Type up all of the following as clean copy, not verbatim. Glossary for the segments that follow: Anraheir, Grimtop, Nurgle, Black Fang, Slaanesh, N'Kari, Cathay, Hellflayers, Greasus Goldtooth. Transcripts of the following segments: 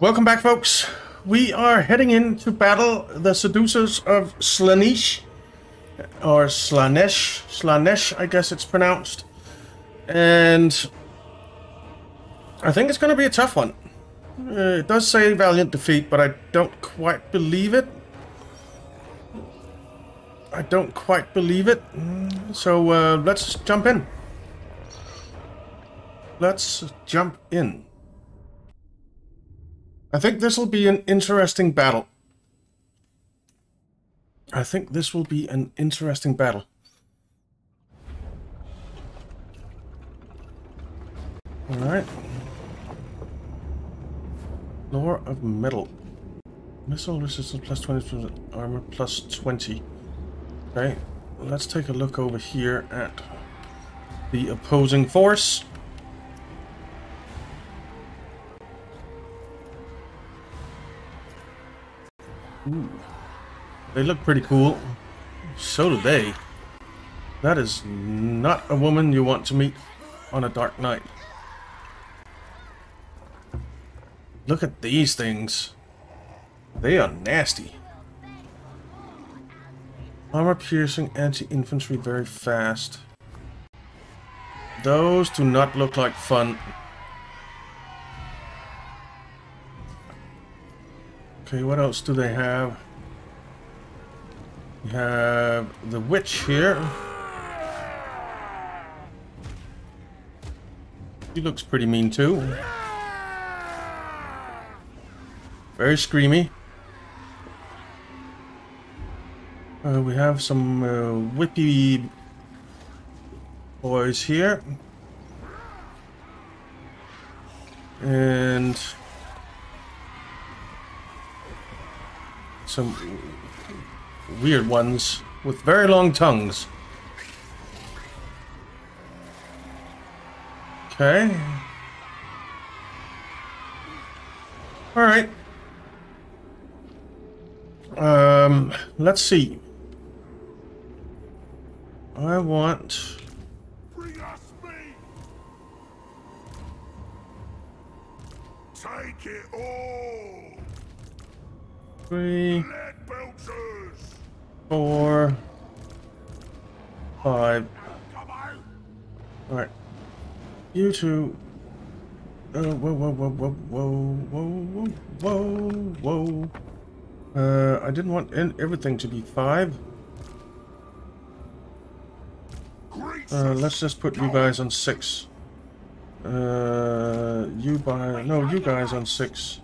Welcome back, folks. We are heading in to battle the seducers of Slaanesh, or Slaanesh, I guess it's pronounced. And I think it's going to be a tough one. It does say valiant defeat, but I don't quite believe it. So let's jump in. I think this will be an interesting battle. Alright. Lore of metal. Missile resistance plus 20, armor plus 20. Okay, let's take a look over here at the opposing force. Ooh, they look pretty cool. So do they. That is not a woman you want to meet on a dark night. Look at these things. They are nasty. Armor piercing, anti-infantry, very fast. Those do not look like fun. Okay, what else do they have? We have the witch here. She looks pretty mean too. Very screamy. We have some whippy boys here. And some weird ones with very long tongues. Okay. All right. Let's see. I want... Bring us meat. Take it all. 3, 4, 5. Alright. You two. Whoa. I didn't want everything to be 5. Let's just put you guys on 6. You guys on 6.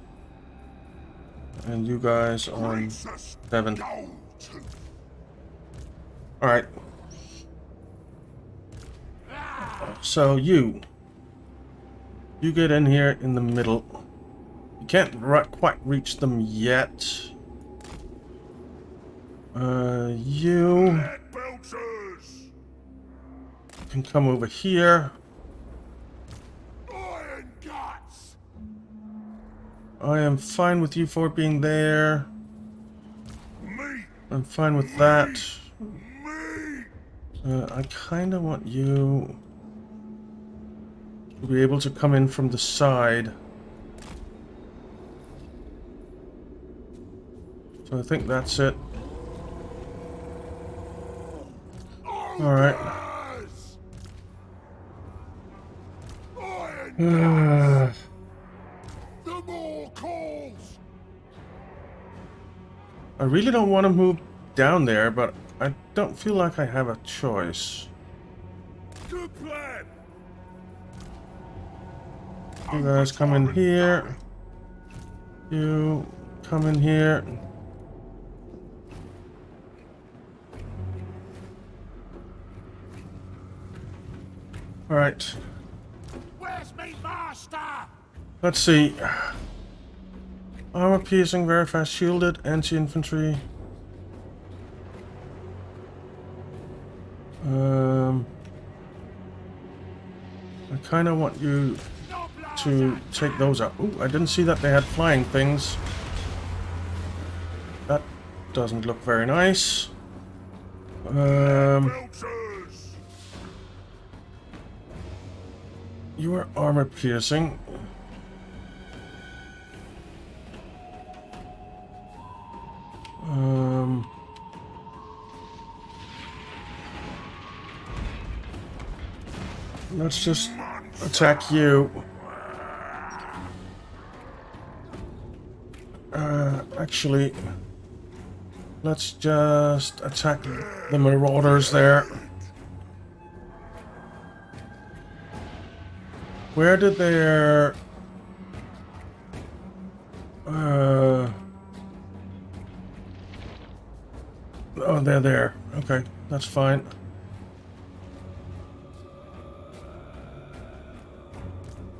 And you guys on 7. Alright. So you get in here in the middle. You can't quite reach them yet. You can come over here. I am fine with you for being there. I'm fine with that. I kind of want you to be able to come in from the side. So I think that's it. Alright. I really don't want to move down there, but I don't feel like I have a choice. Good plan. You guys come in here. You come in here. All right. Where's me master? Let's see. Armor piercing, very fast, shielded, anti-infantry. I kind of want you to take those up. Ooh, I didn't see that they had flying things. That doesn't look very nice. You are armor piercing. Let's just attack you. Actually, let's just attack the marauders there. Where did their oh, they're there. Okay, that's fine.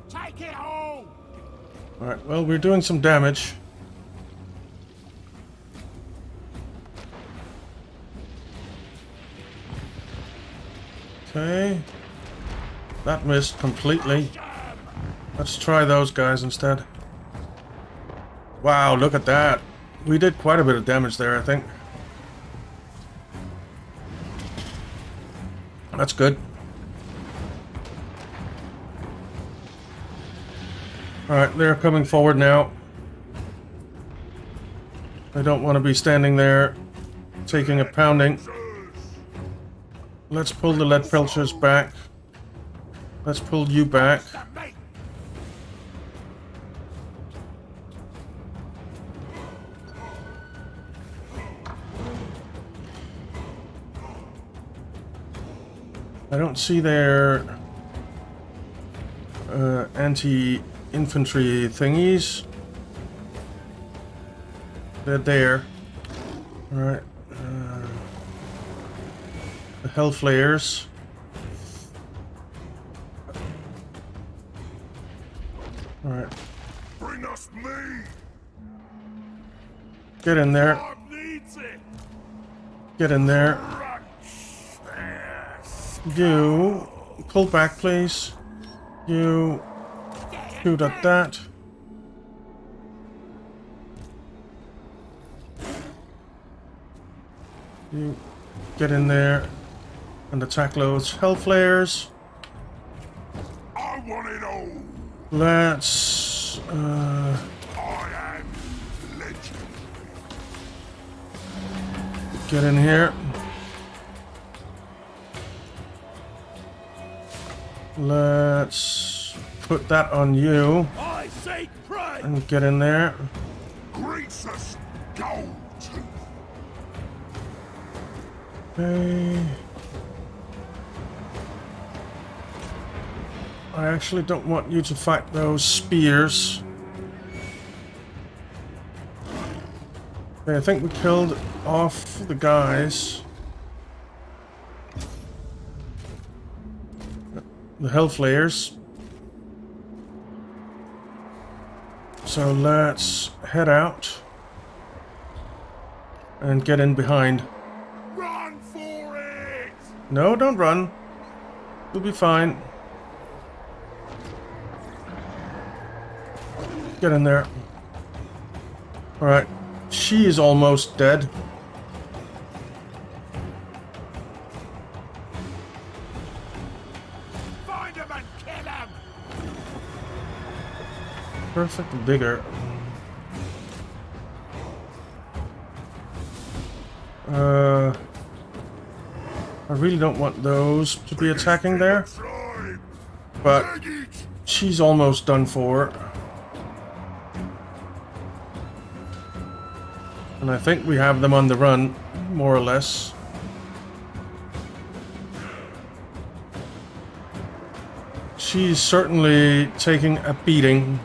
Take it home. All right. Well, we're doing some damage. Okay. That missed completely. Let's try those guys instead. Wow, look at that. We did quite a bit of damage there, I think. That's good. Alright, they're coming forward now. I don't want to be standing there taking a pounding. Let's pull the lead pelters back. Let's pull you back. I don't see their anti-infantry thingies. They're there. All right. The Hellflayers. All right. Bring us meat. Get in there. Get in there. You pull back, please. You shoot at that. You get in there and attack those Hellflayers. I want it all. Let's I am legend. Get in here. Let's put that on you and get in there. Greasus Goldtooth. Okay. I actually don't want you to fight those spears. Okay, I think we killed off the guys. The Hellflayers. So let's head out and get in behind. Run for it! No, don't run. We'll be fine. Get in there. All right, she is almost dead. Perfect digger. I really don't want those to be attacking there, but she's almost done for. And I think we have them on the run, more or less. She's certainly taking a beating.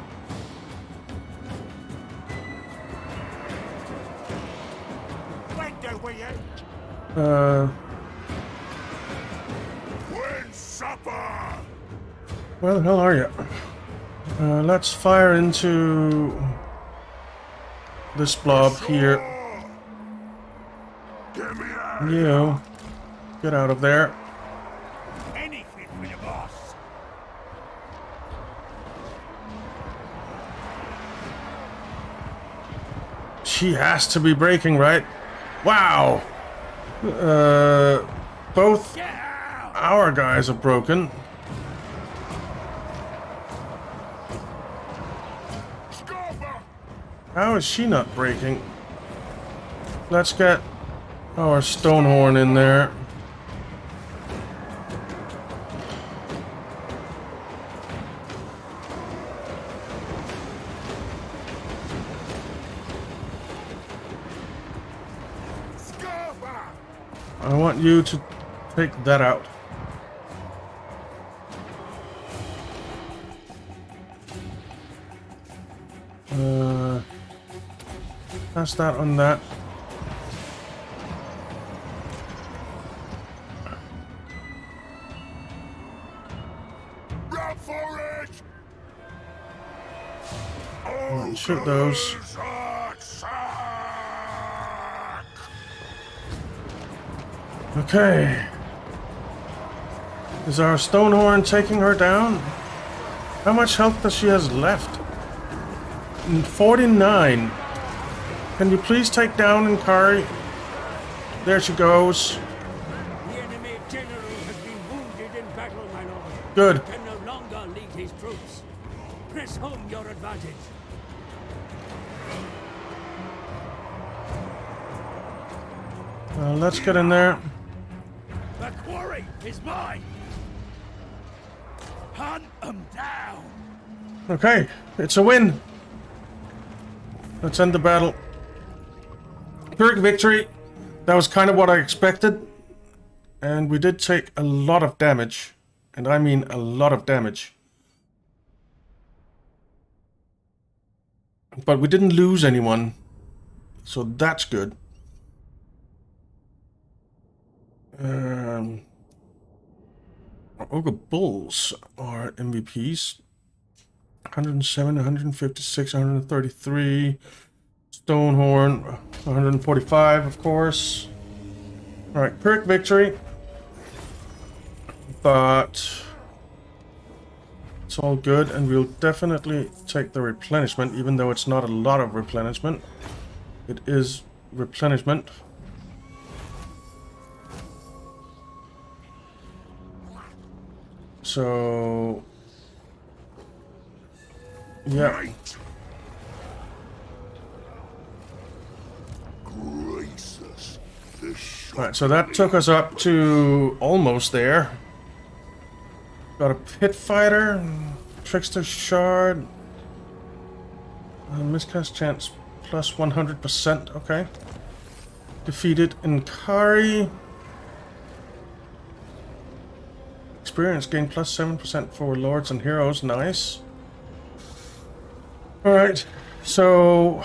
Where the hell are you? Let's fire into this blob here. You get out of there. Anything for your boss. She has to be breaking, right? Wow. Both our guys are broken. How is she not breaking? Let's get our Stonehorn in there. I want you to take that out. Pass that on that. Run for it! Oh, shoot those. Okay. Is our Stonehorn taking her down? How much health does she has left? 49. Can you please take down N'Kari? There she goes. The enemy general has been wounded in battle, my lord. Good. He can no longer lead his troops. Press home your advantage. Let's get in there. The quarry is mine. Hunt them down. Okay, it's a win. Let's end the battle. Pyrrhic victory. That was kind of what I expected. And we did take a lot of damage. And I mean a lot of damage. But we didn't lose anyone. So that's good. Our Ogre Bulls are MVPs. 107, 156, 133, Stonehorn, 145, of course. Alright, Pyrrhic victory. But it's all good, and we'll definitely take the replenishment, even though it's not a lot of replenishment. It is replenishment. So... yeah. Alright, so that took us up to almost there. Got a pit fighter, trickster shard, miscast chance plus 100%. Okay. Defeated N'Kari. Experience gain plus 7% for lords and heroes. Nice. All right, so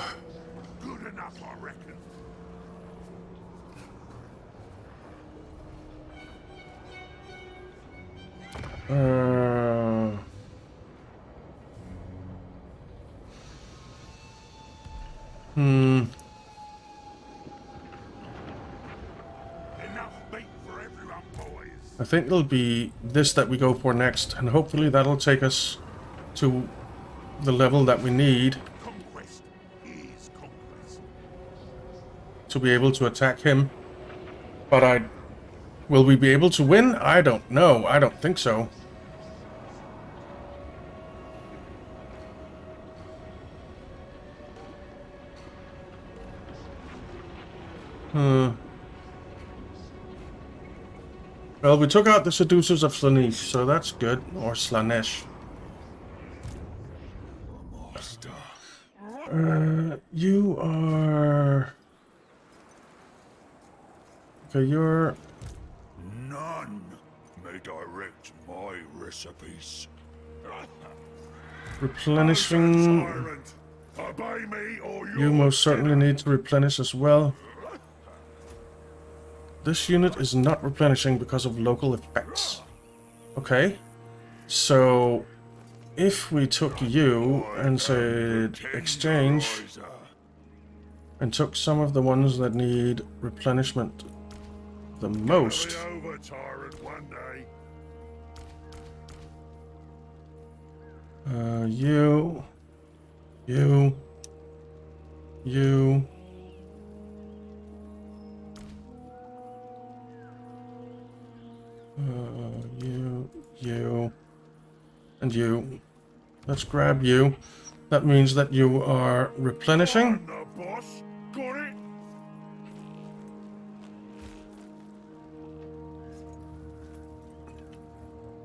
good enough, I reckon. Enough bait for everyone, boys. I think it'll be this that we go for next, and hopefully that'll take us to the level that we need to be able to attack him. But will we be able to win? I don't know. I don't think so. Well, we took out the seducers of Slaanesh, so that's good. Or Slaanesh. You are... okay, you're... none may direct my recipes. Replenishing... obey me or you most certainly need to replenish as well. This unit is not replenishing because of local effects. Okay, so... if we took you and said exchange and took some of the ones that need replenishment the most, you you and you. Let's grab you. That means that you are replenishing.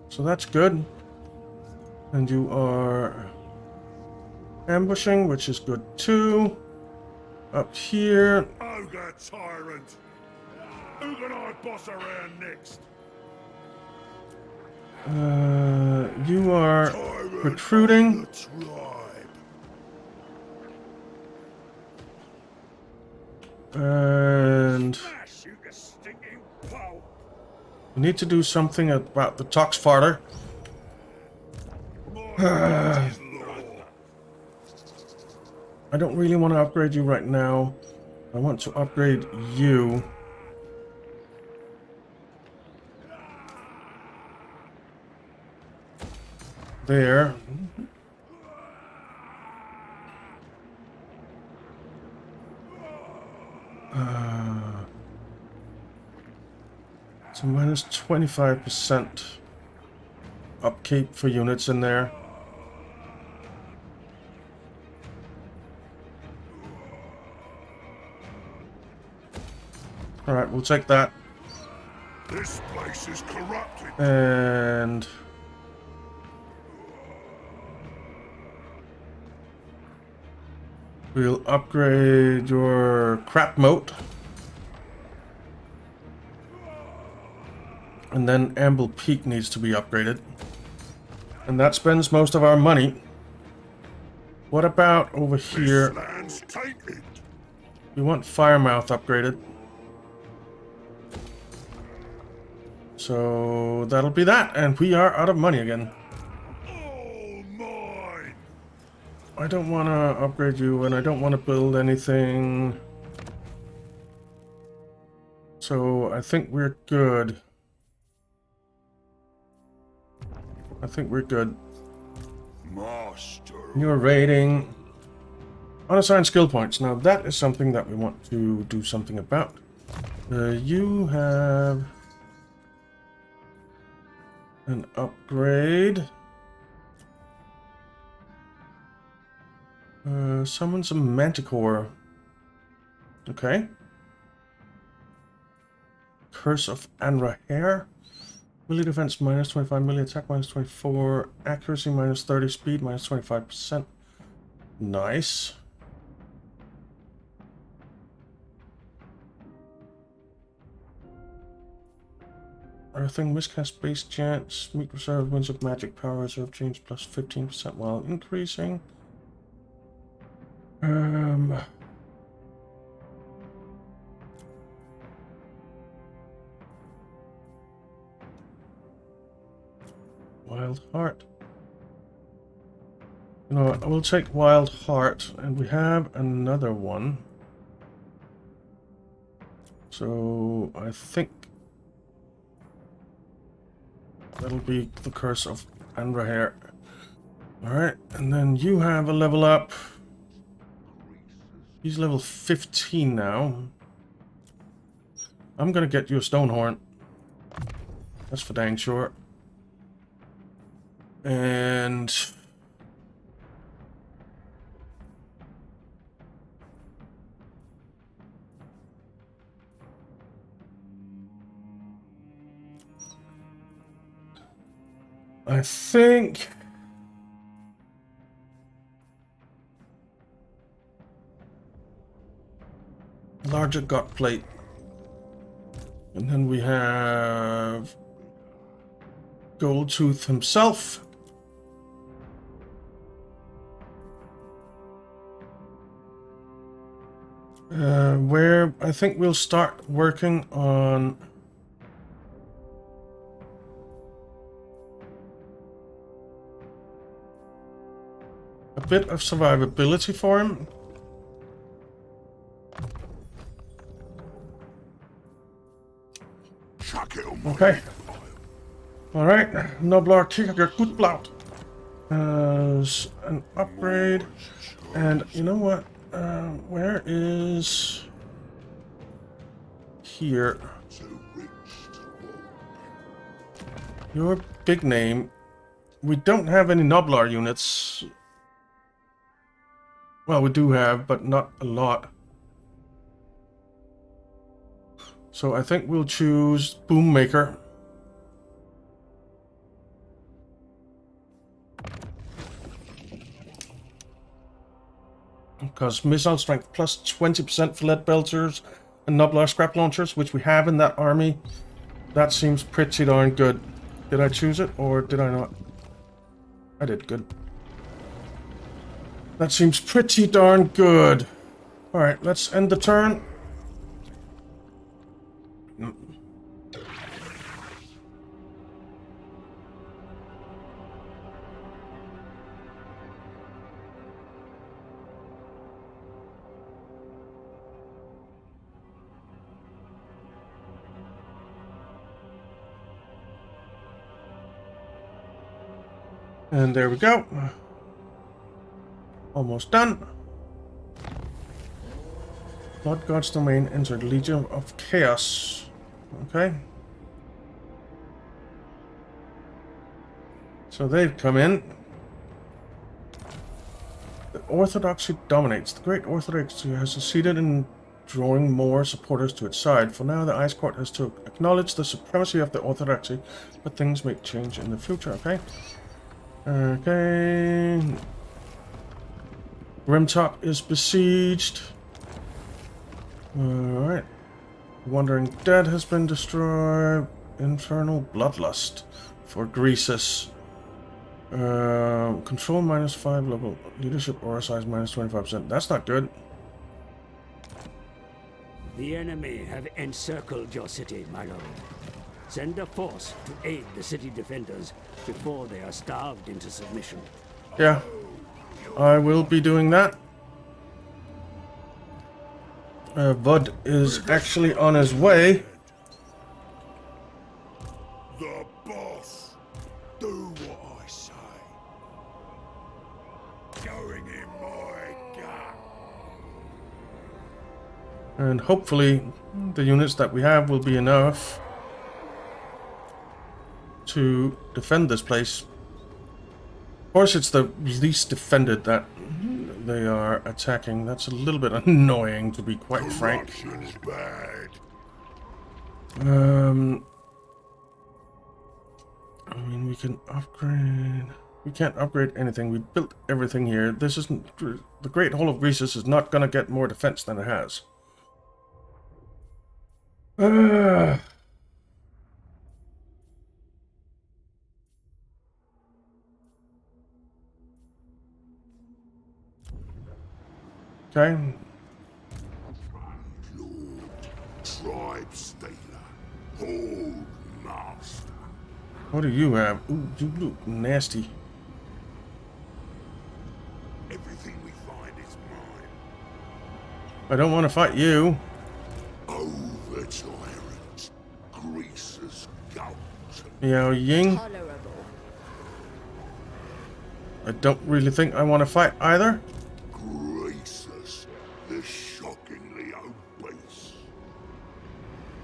So that's good. And you are ambushing, which is good too. Up here. Ogre tyrant. Who can I boss around next? You are recruiting. And we need to do something about the Toxfarter. I don't really want to upgrade you right now. I want to upgrade you. There. So minus 25% upkeep for units in there. All right, we'll take that. This place is corrupted. And we'll upgrade your crap moat. And then Amble Peak needs to be upgraded. And that spends most of our money. What about over here? We want Firemouth upgraded. So that'll be that. And we are out of money again. I don't want to upgrade you, and I don't want to build anything. So I think we're good. I think we're good. Master. You're raiding. Unassigned skill points. Now that is something that we want to do something about. You have an upgrade. Summon some Manticore. Okay. Curse of Anraheir. Melee defense minus 25, melee attack minus 24, accuracy minus 30, speed minus 25%. Nice. Earthing, miscast base chance, meat reserve, winds of magic, power reserve change plus 15% while increasing. Wild Heart. You know, I will take Wild Heart, and we have another one. So I think that'll be the Curse of Anraheir. All right, and then you have a level up. He's level 15 now. I'm gonna get you a Stonehorn. That's for dang sure. And I think larger gut plate, and then we have Goldtooth himself. Where I think we'll start working on a bit of survivability for him. Okay. Alright. Noblar Kicker Good Blout. As an upgrade. And you know what? Where is here? Your big name. We don't have any Noblar units. Well, we do have, but not a lot. So I think we'll choose Boommaker. Because missile strength plus 20% for lead belters, and Nublar scrap launchers, which we have in that army. That seems pretty darn good. Did I choose it or did I not? I did good. That seems pretty darn good. Alright, let's end the turn. And there we go. Almost done. Blood God's Domain entered Legion of Chaos. Okay. So they've come in. The Orthodoxy dominates. The Great Orthodoxy has succeeded in drawing more supporters to its side. For now, the Ice Court has to acknowledge the supremacy of the Orthodoxy, but things may change in the future. Okay. Okay. Grimtop is besieged. Alright. Wandering Dead has been destroyed. Infernal Bloodlust for Greasus. Control -5, level leadership aura size -25%. That's not good. The enemy have encircled your city, my lord. Send a force to aid the city defenders before they are starved into submission. Yeah, I will be doing that. Bud is actually on his way. The boss, do what I say. Going in my gut. And hopefully, the units that we have will be enough to defend this place. Of course, it's the least defended that they are attacking. That's a little bit annoying, to be quite frank. I mean, we can upgrade. We can't upgrade anything. We built everything here. This isn't the Great Hall of Greasus is not going to get more defense than it has. Okay. Tribe Stealer, Hold Master. What do you have? Ooh, you look nasty. Everything we find is mine. I don't want to fight you. Over tyrant, Greasus Goldtooth. Yao Ying. I don't really think I want to fight either.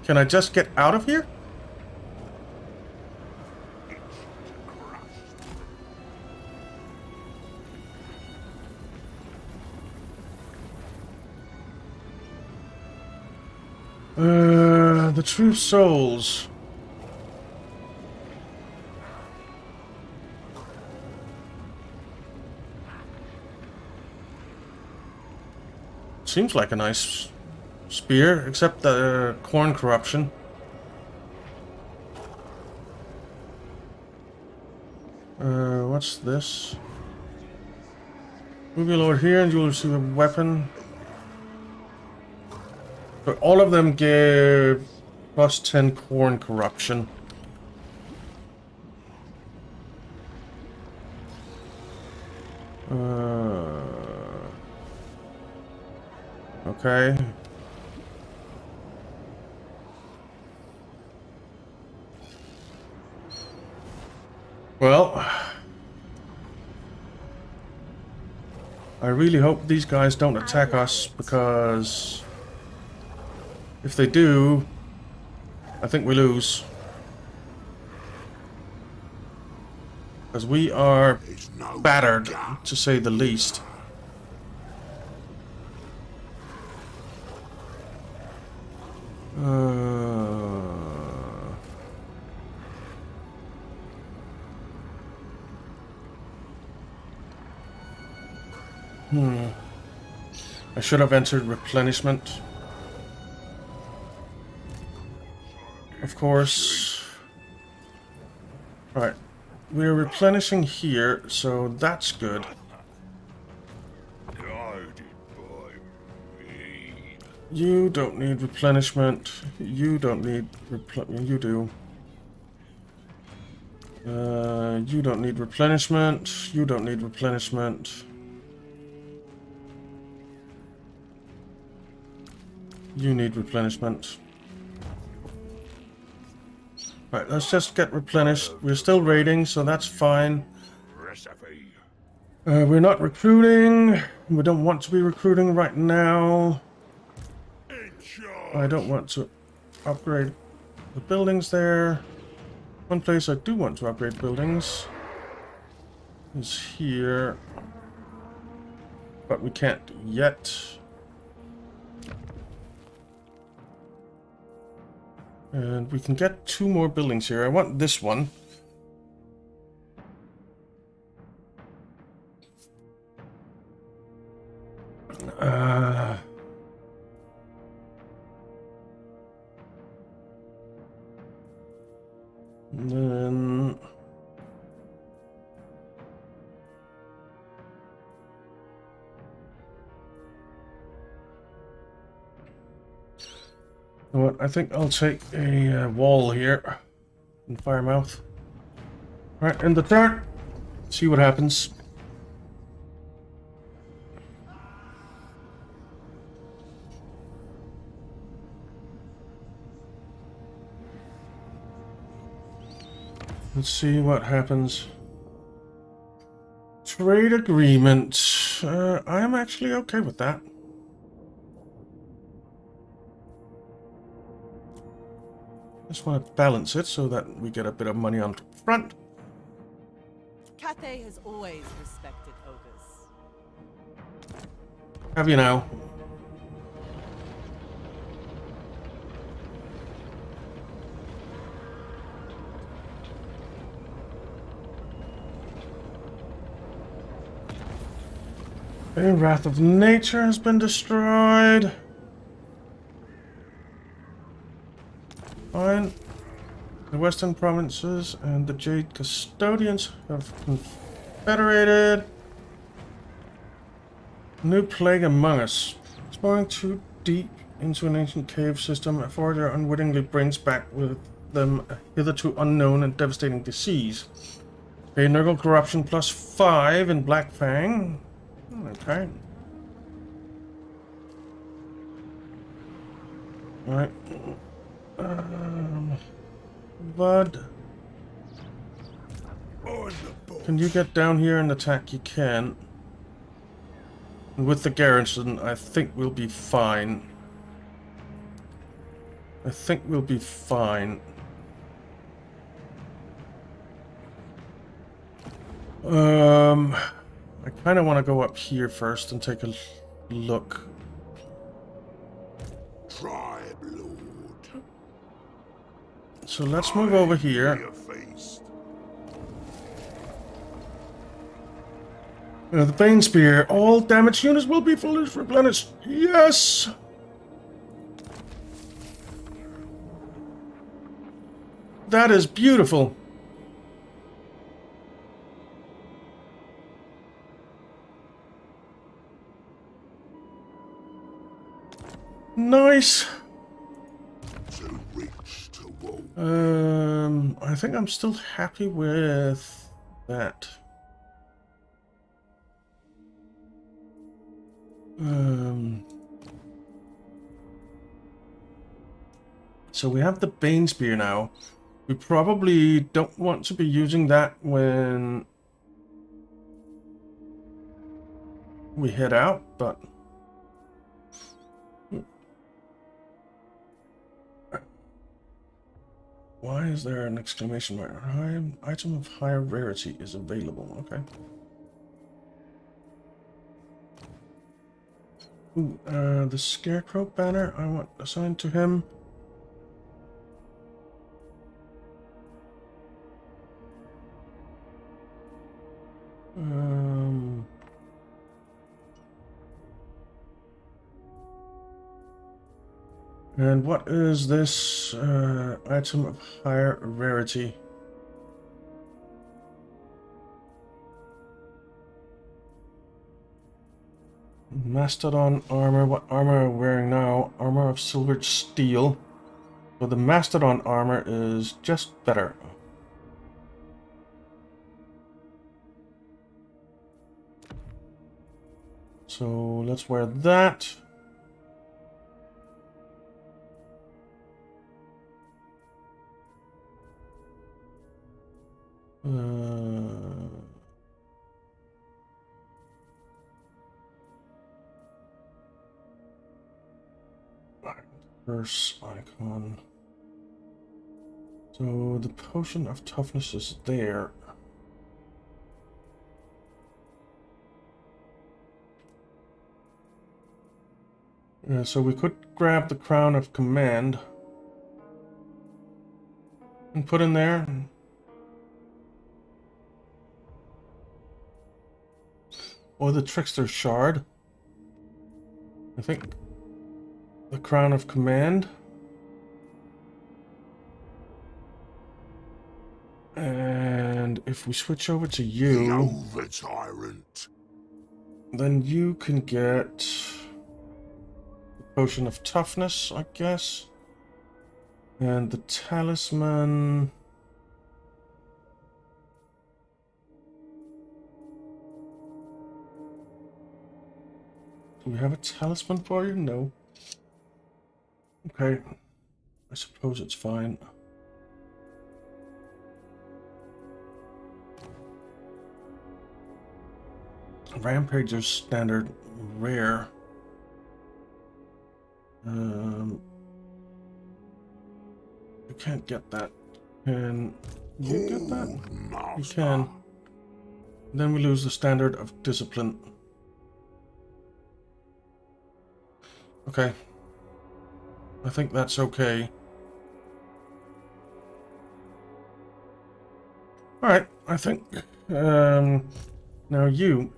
Can I just get out of here? The True Souls. Seems like a nice spear, except the corn corruption. What's this? Move your lord here and you will receive a weapon. But all of them give plus 10 corn corruption. Okay. Well, I really hope these guys don't attack us, because if they do, I think we lose. Because we are battered, to say the least. I should have entered replenishment. of course. Right, we're replenishing here, so that's good. You don't need replenishment. You don't need replenishment. You do. You don't need replenishment. You don't need replenishment. You need replenishment. Right, let's just get replenished. We're still raiding, so that's fine. We're not recruiting. We don't want to be recruiting right now. I don't want to upgrade the buildings there. One place I do want to upgrade buildings is here, but we can't yet. And we can get two more buildings here. I want this one. And then I think I'll take a wall here in Firemouth. Right, end the turn. See what happens. Let's see what happens. Trade agreement. I'm actually okay with that. Just want to balance it so that we get a bit of money on front. Cathay has always respected ogres. Have you now? The Wrath of Nature has been destroyed. Fine. The Western Provinces and the Jade Custodians have confederated. New plague among us. Exploring too deep into an ancient cave system, a forager unwittingly brings back with them a hitherto unknown and devastating disease. A Nurgle corruption +5 in Black Fang. Okay. Alright. Bud. Can you get down here and attack? You can. With the garrison, I think we'll be fine. I think we'll be fine. I kind of want to go up here first and take a look. Tribe Lord. So let's move over here. The Bane Spear. All damaged units will be fully replenished. Yes! That is beautiful. Nice. I think I'm still happy with that. So we have the Bane Spear now. We probably don't want to be using that when we head out, but why is there an exclamation mark? An item of higher rarity is available. Okay. Ooh, the Scarecrow banner I want assigned to him. And what is this item of higher rarity? Mastodon armor. What armor are we wearing now? Armor of silvered steel. So the Mastodon armor is just better. So let's wear that. Curse icon. So the potion of toughness is there. So we could grab the crown of command and put in there. Or the trickster shard. I think the crown of command. And if we switch over to you, over tyrant, then you can get the potion of toughness, I guess, and the talisman. Do we have a talisman for you? No. Okay, I suppose it's fine. Rampager's standard rare. You can't get that. Can you get that? You can. Then we lose the standard of discipline. Okay. I think that's okay. Alright, I think now you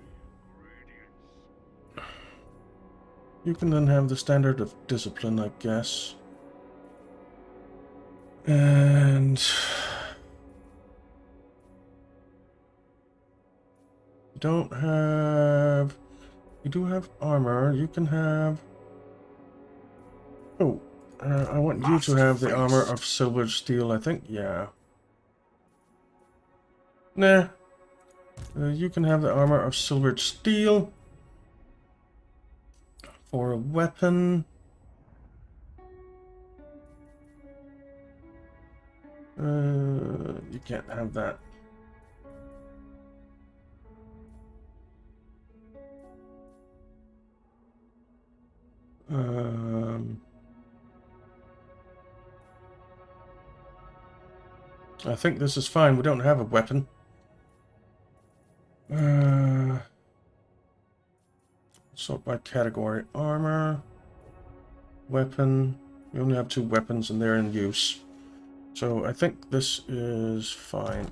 can then have the standard of discipline, I guess. And you don't have... You do have armor. You can have... Oh, I want you to have the armor of silvered steel, I think. Yeah. Nah. You can have the armor of silvered steel. For a weapon. You can't have that. I think this is fine. We don't have a weapon. Sort by category. Armor. Weapon. We only have two weapons and they're in use. So I think this is fine.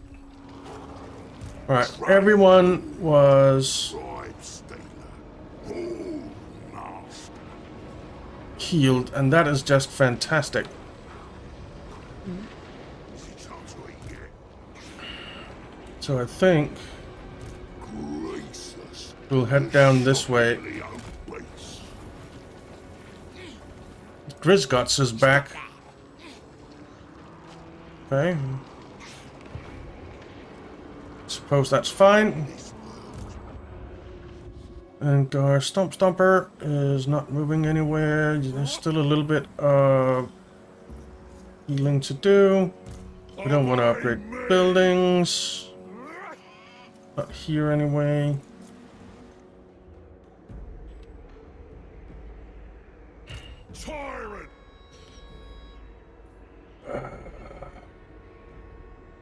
Alright, everyone was healed, and that is just fantastic. So I think we'll head down this way. Grisgots is back. Okay. Suppose that's fine. And our Stomp Stomper is not moving anywhere. There's still a little bit of healing to do. We don't want to upgrade buildings. Not here anyway. Tyrant. I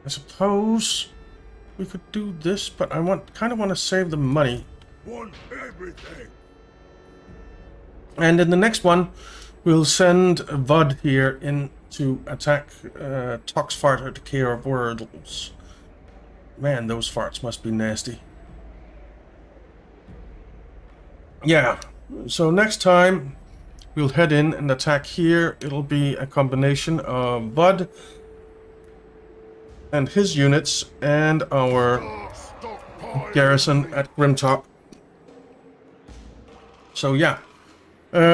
suppose we could do this, but I kind of want to save the money. Want everything. And in the next one, we'll send Vod here in to attack Toxfart at the Care of Worlds. Man, those farts must be nasty. Yeah, so next time We'll head in and attack here. It'll be a combination of Bud and his units and our garrison at Grimtop. So yeah,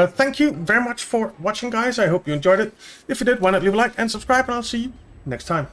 thank you very much for watching, guys. I hope you enjoyed it. If you did, why not leave a like and subscribe, and I'll see you next time.